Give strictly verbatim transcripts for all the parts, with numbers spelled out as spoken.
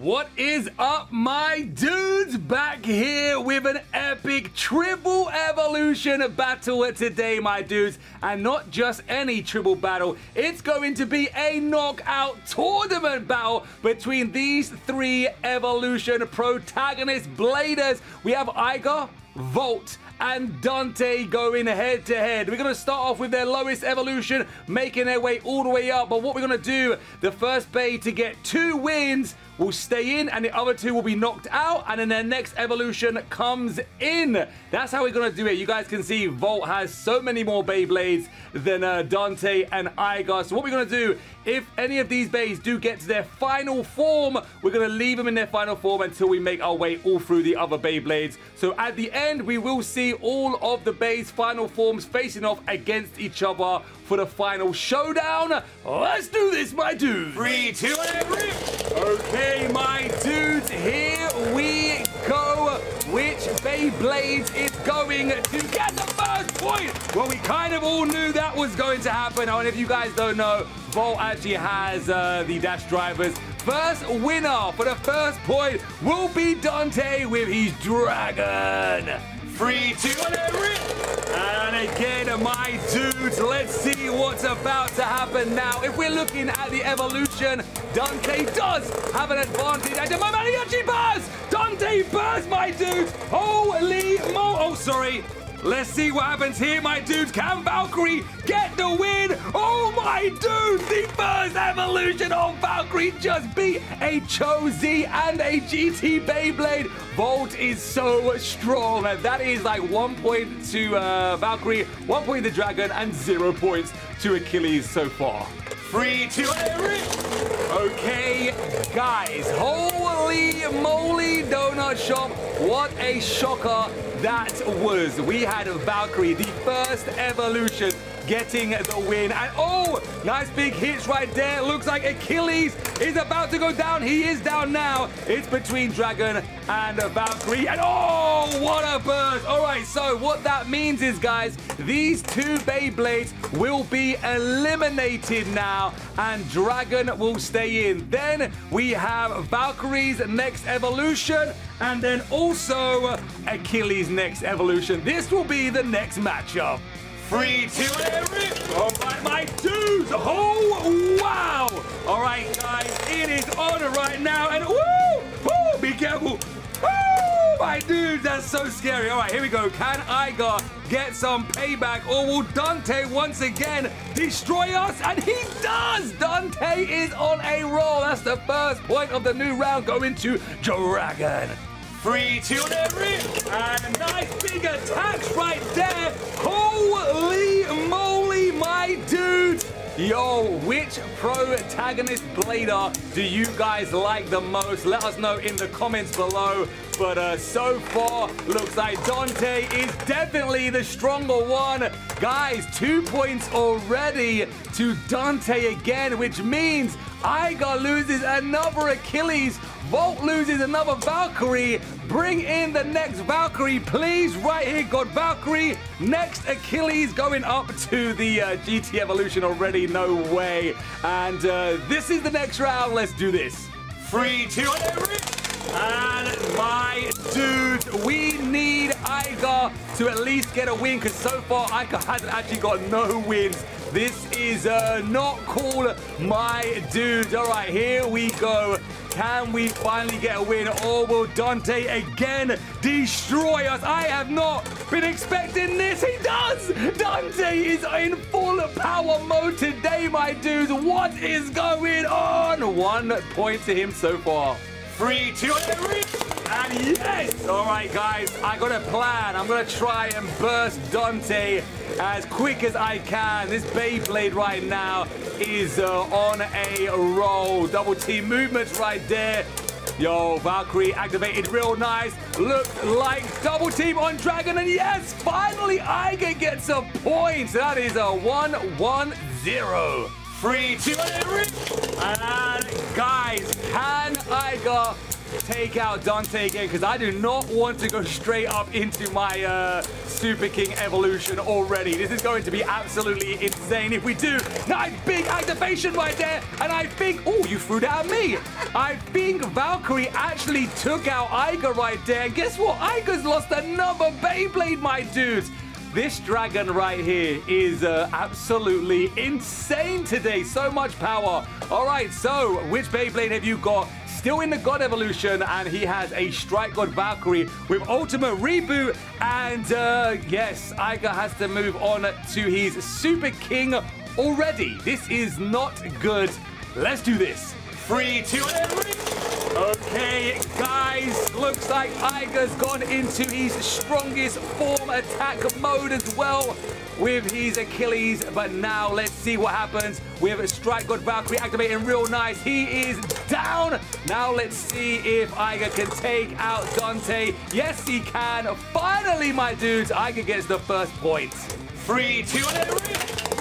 What is up, my dudes? Back here with an epic triple evolution battle today, my dudes. And not just any triple battle, it's going to be a knockout tournament battle between these three evolution protagonist bladers. We have Aiga, Volt, and Dante going head to head. We're going to start off with their lowest evolution, making their way all the way up. But what we're going to do, the first bay to get two wins will stay in, and the other two will be knocked out, and then their next evolution comes in. That's how we're going to do it. You guys can see Volt has so many more Beyblades than uh, Dante and Aiga. So what we're going to do, if any of these bays do get to their final form, we're going to leave them in their final form until we make our way all through the other Beyblades. So at the end, we will see all of the bays' final forms facing off against each other for the final showdown. Let's do this, my dudes. Three, two, and rip. Okay, my dudes, here we go. Which Beyblades is going to get the first point? Well, we kind of all knew that was going to happen. Oh, and if you guys don't know, Volt actually has uh, the dash drivers. First winner for the first point will be Dante with his dragon. Three, two, and rip. And again, my dudes, let's see what's about to happen now. If we're looking at the evolution, Dante does have an advantage at the moment. He actually bursts. Dante bursts, my dudes. Holy mo! Oh, sorry. Let's see what happens here, my dudes. Can Valkyrie get the win? Oh, my dudes, the first evolution on Valkyrie just beat a Cho-Z and a G T Beyblade. Volt is so strong. That is like one point to uh, Valkyrie, one point to Dragon, and zero points to Achilles so far. Three, two, and rip. Okay, guys, holy moly donut shop. What a shocker that was. We had Valkyrie, the first evolution, getting the win. And oh, nice big hits right there. Looks like Achilles is about to go down. He is down now. It's between Dragon and Valkyrie. And oh, what a burst. All right, so what that means is, guys, these two Beyblades will be eliminated now, and Dragon will stay in. Then we have Valkyrie's next evolution, and then also Achilles' next evolution. This will be the next matchup. Three, two, and rip! All right, my dudes! Oh, wow! All right, guys, it is on right now, and woo! Woo! Be careful! Woo! My dudes, that's so scary. All right, here we go. Can Aiga get some payback, or will Dante once again destroy us? And he does! Dante is on a roll. That's the first point of the new round going to Dragon. Three, two, and rip! And nice big attacks right there. Holy moly, my dudes! Yo, which protagonist blader do you guys like the most? Let us know in the comments below. But uh, so far, looks like Dante is definitely the stronger one. Guys, two points already to Dante again, which means Aiga loses another Achilles, Volt loses another Valkyrie. Bring in the next Valkyrie, please. Right here, God Valkyrie. Next Achilles going up to the uh, G T Evolution already. No way. And uh, this is the next round. Let's do this. Three, two, and rip. And my dudes, we need Aiga to at least get a win, because so far Aiga hasn't actually got no wins. This is uh, not cool, my dudes. All right, here we go. Can we finally get a win, or will Dante again destroy us? I have not been expecting this. He does! Dante is in full power mode today, my dudes. What is going on? One point to him so far. Three, two, and rip! And yes! All right, guys, I got a plan. I'm gonna try and burst Dante as quick as I can. This Beyblade right now is uh, on a roll. Double team movements right there. Yo, Valkyrie activated real nice. Looked like double team on Dragon, and yes, finally Aiga gets a point. That is a one one zero. Three, two, and rip! And guys, can Aiga take out Dante again, because I do not want to go straight up into my uh, Super King evolution already. This is going to be absolutely insane if we do. Nice big activation right there, and I think, oh, you threw that at me. I think Valkyrie actually took out Aiga right there, and guess what? Aiga's lost another Beyblade, my dudes. This dragon right here is uh, absolutely insane today. So much power. All right, so which Beyblade have you got? Still in the God Evolution, and he has a Strike God Valkyrie with Ultimate Reboot. And uh, yes, Aiga has to move on to his Super King already. This is not good. Let's do this. Three, two, and... Okay, guys, looks like Aiga's gone into his strongest form attack mode as well with his Achilles. But now let's see what happens with Strike God Valkyrie activating real nice. He is down. Now let's see if Aiga can take out Dante. Yes, he can. Finally, my dudes, Aiga gets the first point. Three, two, and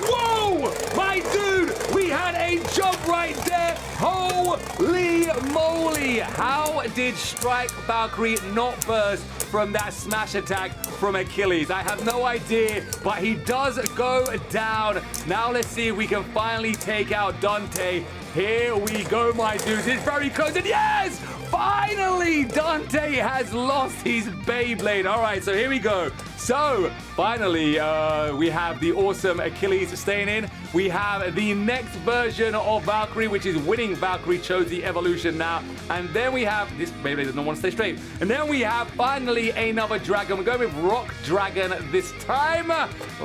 whoa! My dude, we had a jump right there. Holy moly! How did Strike Valkyrie not burst from that smash attack from Achilles? I have no idea, but he does go down. Now let's see if we can finally take out Dante. Here we go, my dudes. It's very close, and yes! Finally, Dante has lost his Beyblade. All right, so here we go. So, finally, uh, we have the awesome Achilles staying in. We have the next version of Valkyrie, which is Winning Valkyrie, Cho-Z evolution now. And then we have... This Beyblade does not want to stay straight. And then we have, finally, another dragon. We're going with Rock Dragon this time.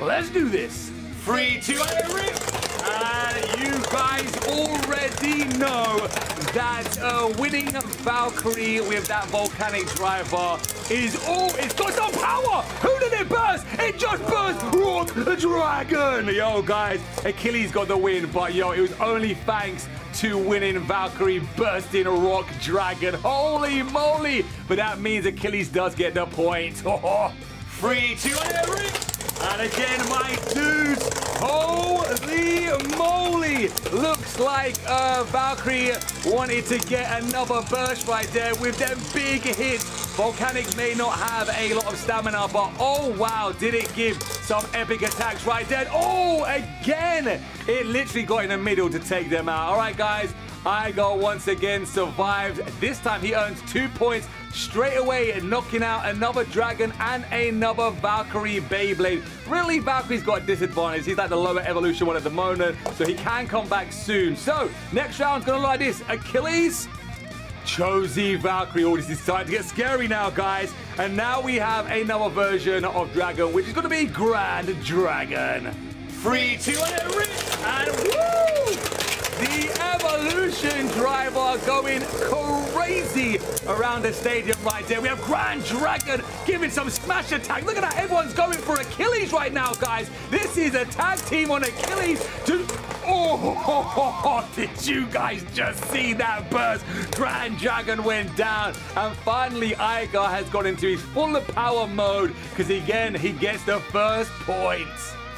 Let's do this. Three, two, and rip! And you guys already know that uh, Winning Valkyrie with that Volcanic Driver is all... It's got some power! Who did it burst? It just burst Rock Dragon! Yo, guys, Achilles got the win, but yo, it was only thanks to Winning Valkyrie bursting Rock Dragon. Holy moly! But that means Achilles does get the point. Three, two, and... And again, my dudes, holy moly! Looks like uh, Valkyrie wanted to get another burst right there with them big hits. Volcanic may not have a lot of stamina, but oh wow, did it give some epic attacks right there. Oh, again! It literally got in the middle to take them out. All right, guys, Aiga once again survived. This time he earns two points straight away, knocking out another dragon and another Valkyrie Beyblade. Really, Valkyrie's got a disadvantage. He's like the lower evolution one at the moment, so he can come back soon. So, next round's gonna look like this. Achilles, Cho-Z Valkyrie. Oh, this is starting to get scary now, guys. And now we have another version of Dragon, which is gonna be Grand Dragon. Three, two, and rip, and woo! The Evolution Driver going crazy around the stadium right there. We have Grand Dragon giving some smash attack. Look at that. Everyone's going for Achilles right now, guys. This is a tag team on Achilles to... Oh, did you guys just see that burst? Grand Dragon went down. And finally, Aiga has gone into his full power mode because, again, he gets the first point.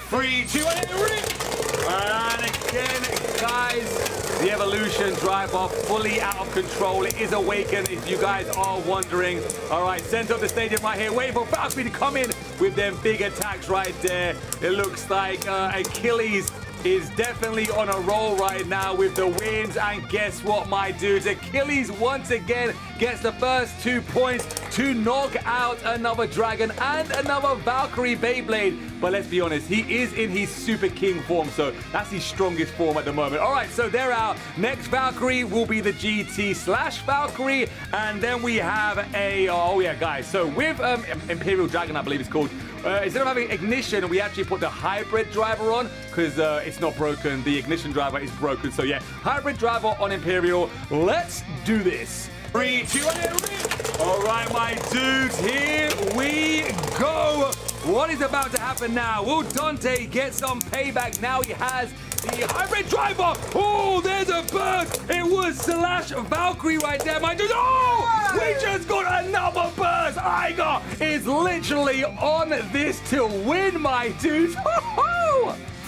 Three, two, and three. And again, guys, the Evolution Driver fully out of control. It is awakened, if you guys are wondering. All right, center of the stadium right here. Wait for Valkyrie to come in with them big attacks right there. It looks like uh, Achilles is definitely on a roll right now with the wins. And guess what, my dudes? Achilles once again gets the first two points to knock out another dragon and another Valkyrie Beyblade. But let's be honest, he is in his Super King form, so that's his strongest form at the moment. All right, so they're out. Next Valkyrie will be the G T slash Valkyrie. And then we have a... Oh, yeah, guys. So with um, Imperial Dragon, I believe it's called, Uh, instead of having ignition, we actually put the hybrid driver on because uh, it's not broken. The ignition driver is broken. So, yeah, hybrid driver on Imperial. Let's do this. Three, two, and rip. All right, my dudes, here we go. What is about to happen now? Will Dante get some payback? Now he has the hybrid driver. Oh, there's a burst. It was slash Valkyrie right there, my dude. Oh, we just got another burst. Aiga is literally on this to win, my dude.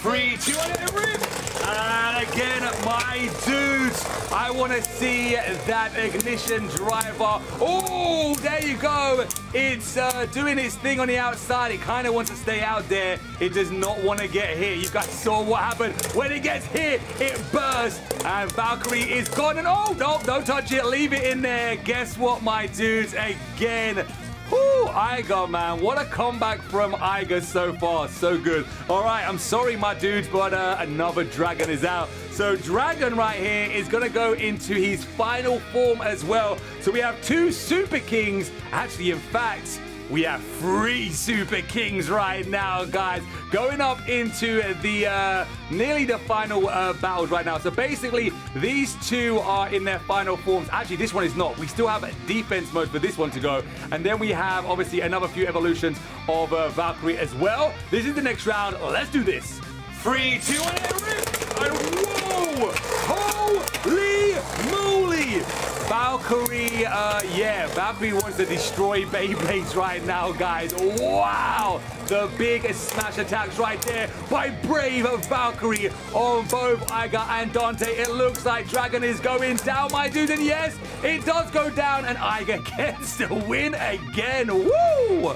Three, two, and rip. And again, my dudes, I want to see that Ignition Driver. Oh, there you go. It's uh, doing its thing on the outside. It kind of wants to stay out there. It does not want to get hit. You guys saw what happened. When it gets hit, it bursts. And Valkyrie is gone. And oh, no, don't touch it. Leave it in there. Guess what, my dudes? Again. Ooh, Aiga, man. What a comeback from Aiga so far. So good. All right, I'm sorry, my dudes, but uh, another Dragon is out. So Dragon right here is going to go into his final form as well. So we have two Super Kings. Actually, in fact, we have three Super Kings right now, guys, going up into the uh, nearly the final uh, battles right now. So basically, these two are in their final forms. Actually, this one is not. We still have a defense mode for this one to go. And then we have, obviously, another few evolutions of uh, Valkyrie as well. This is the next round. Let's do this. Three, two, one, and whoa! Holy moly! Valkyrie, uh, yeah, Valkyrie wants to destroy Beyblades right now, guys. Wow! The big smash attacks right there by Brave Valkyrie on both Aiga and Dante. It looks like Dragon is going down, my dude, and yes, it does go down, and Aiga gets the win again. Woo!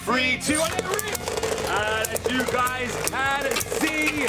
Three, two, one, and rip! And as you guys can see,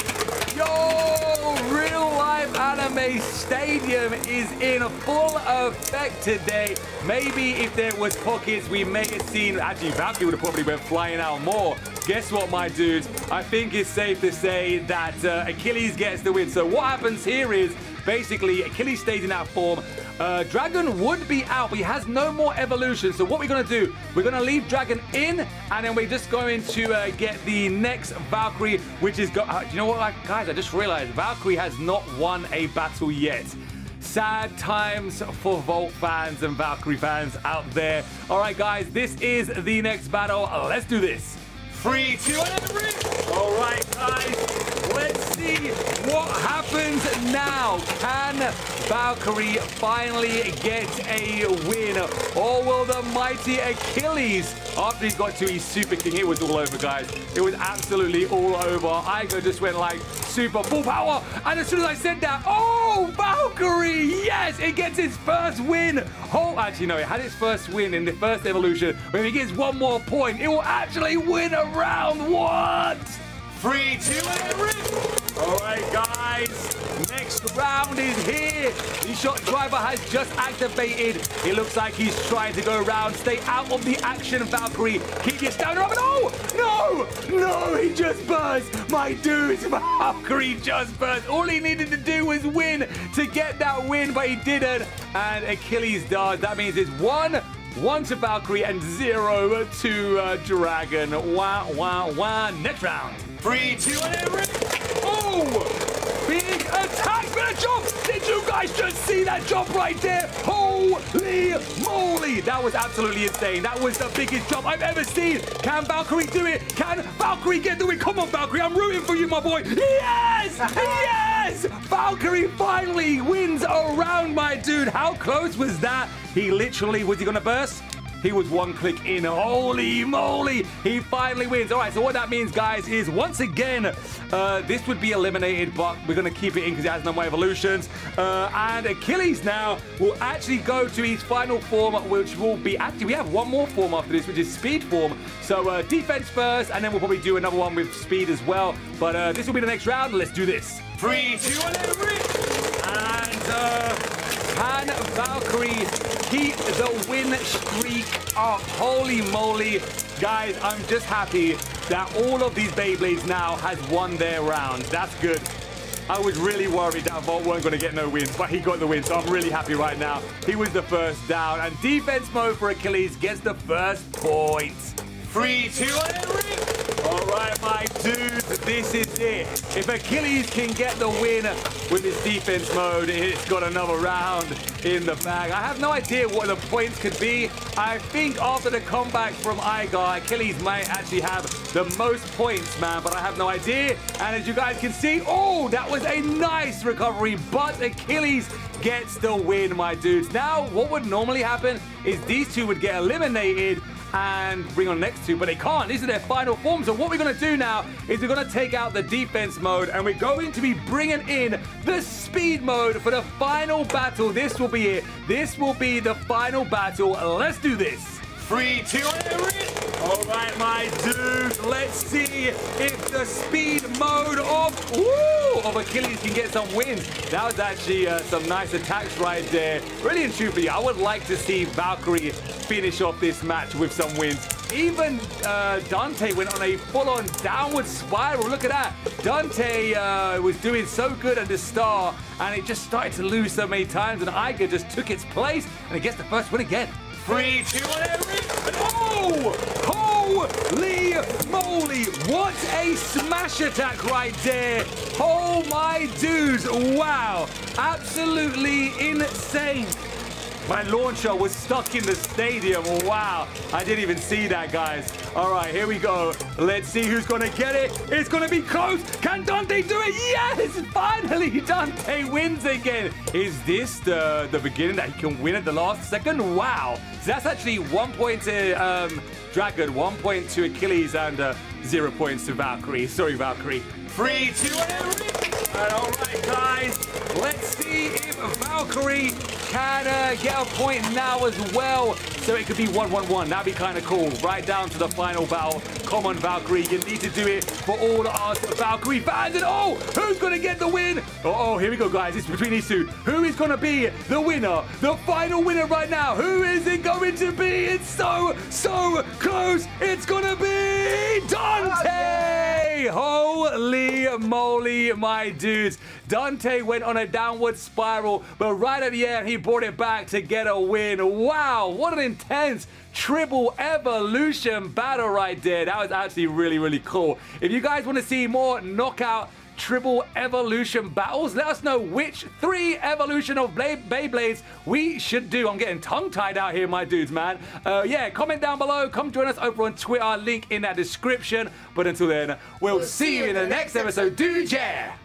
yo, real-life anime stadium is in full effect today. Maybe if there was pockets, we may have seen... Actually, Valkyrie would have probably been flying out more. Guess what, my dudes? I think it's safe to say that uh, Achilles gets the win. So what happens here is... Basically, Achilles stays in that form. Uh, Dragon would be out, but he has no more evolution. So what we're going to do, we're going to leave Dragon in, and then we're just going to uh, get the next Valkyrie, which is... Go uh, you know what, like, guys? I just realized Valkyrie has not won a battle yet. Sad times for Volt fans and Valkyrie fans out there. All right, guys, this is the next battle. Let's do this. Three, two, and rip! All right, guys, let's see what happens now. Can Valkyrie finally get a win? Or will the mighty Achilles, after he got to his Super King, it was all over, guys. It was absolutely all over. Aiga just went like super full power. And as soon as I said that, oh, Valkyrie, yes, it gets its first win. Oh, actually, no, it had its first win in the first evolution. But if it gets one more point, it will actually win a round. What? Three, two, and rip! All right, guys, next round is here. The Shot Driver has just activated. It looks like he's trying to go around. Stay out of the action, Valkyrie. He gets down and up, and oh, no, no, he just burst. My dudes, Valkyrie just burst. All he needed to do was win to get that win, but he didn't. And Achilles does. That means it's one. One to Valkyrie and zero to uh, Dragon. Wah, wah, wah. Next round. Three, two, and rip. Oh! Big attack, but a jump! Did you guys just see that jump right there? Holy moly! That was absolutely insane. That was the biggest jump I've ever seen. Can Valkyrie do it? Can Valkyrie get the win? Come on, Valkyrie. I'm rooting for you, my boy. Yes! Yes! Valkyrie finally wins a round, my dude. How close was that? He literally, was he going to burst? He was one click in. Holy moly, he finally wins. All right, so what that means, guys, is once again, uh, this would be eliminated, but we're going to keep it in because it has no more evolutions. Uh, and Achilles now will actually go to his final form, which will be... Actually, we have one more form after this, which is speed form. So uh, defense first, and then we'll probably do another one with speed as well. But uh, this will be the next round. Let's do this. Three, two, one, and rip! And... Uh... Pan Valkyrie keep the win streak up. Holy moly. Guys, I'm just happy that all of these Beyblades now has won their round. That's good. I was really worried that Volt weren't going to get no wins, but he got the win, so I'm really happy right now. He was the first down, and defense mode for Achilles gets the first point. Three, two, and rip! All right, my dudes, this is it. If Achilles can get the win with his defense mode, it's got another round in the bag. I have no idea what the points could be. I think after the comeback from Aiga, Achilles might actually have the most points, man, but I have no idea. And as you guys can see, oh, that was a nice recovery, but Achilles gets the win, my dudes. Now, what would normally happen is these two would get eliminated, and bring on the next two, but they can't. These are their final forms. So what we're going to do now is we're going to take out the defense mode, and we're going to be bringing in the speed mode for the final battle. This will be it. This will be the final battle. Let's do this. Three, two, and all right, my dudes. Let's see if the speed mode of woo, of Achilles can get some wins. That was actually uh, some nice attacks right there. Really and truthfully, I would like to see Valkyrie finish off this match with some wins. Even uh, Dante went on a full-on downward spiral. Look at that. Dante uh, was doing so good at the start, and it just started to lose so many times, and Aiga just took its place, and it gets the first win again. Three, two, one, and oh! Holy moly! What a smash attack right there! Oh my dudes! Wow! Absolutely insane! My launcher was stuck in the stadium. Wow! I didn't even see that, guys. All right, here we go. Let's see who's gonna get it. It's gonna be close. Can Dante do it? Yes! Finally, Dante wins again. Is this the the beginning that he can win at the last second? Wow! So that's actually one point to um, Dragon, one point to Achilles, and uh, zero points to Valkyrie. Sorry, Valkyrie. Three, two, and all right, guys. Let's see if Valkyrie can uh, get a point now as well. So it could be one one one. That'd be kind of cool. Right down to the final battle. Come on, Valkyrie. You need to do it for all our Valkyrie fans. And oh, who's going to get the win? Uh-oh, here we go, guys. It's between these two. Who is going to be the winner? The final winner right now. Who is it going to be? It's so, so close. It's going to be Dante. Holy moly, my dudes. Dante went on a downward spiral, but right at the end, he brought it back to get a win. Wow, what an intense triple evolution battle right there. That was actually really, really cool. If you guys want to see more knockout triple evolution battles, let us know which three evolution of Beyblades we should do. I'm getting tongue-tied out here, my dudes, man. Uh, yeah, comment down below. Come join us over on Twitter. Link in that description. But until then, we'll, we'll see you in the next episode. Dude, yeah!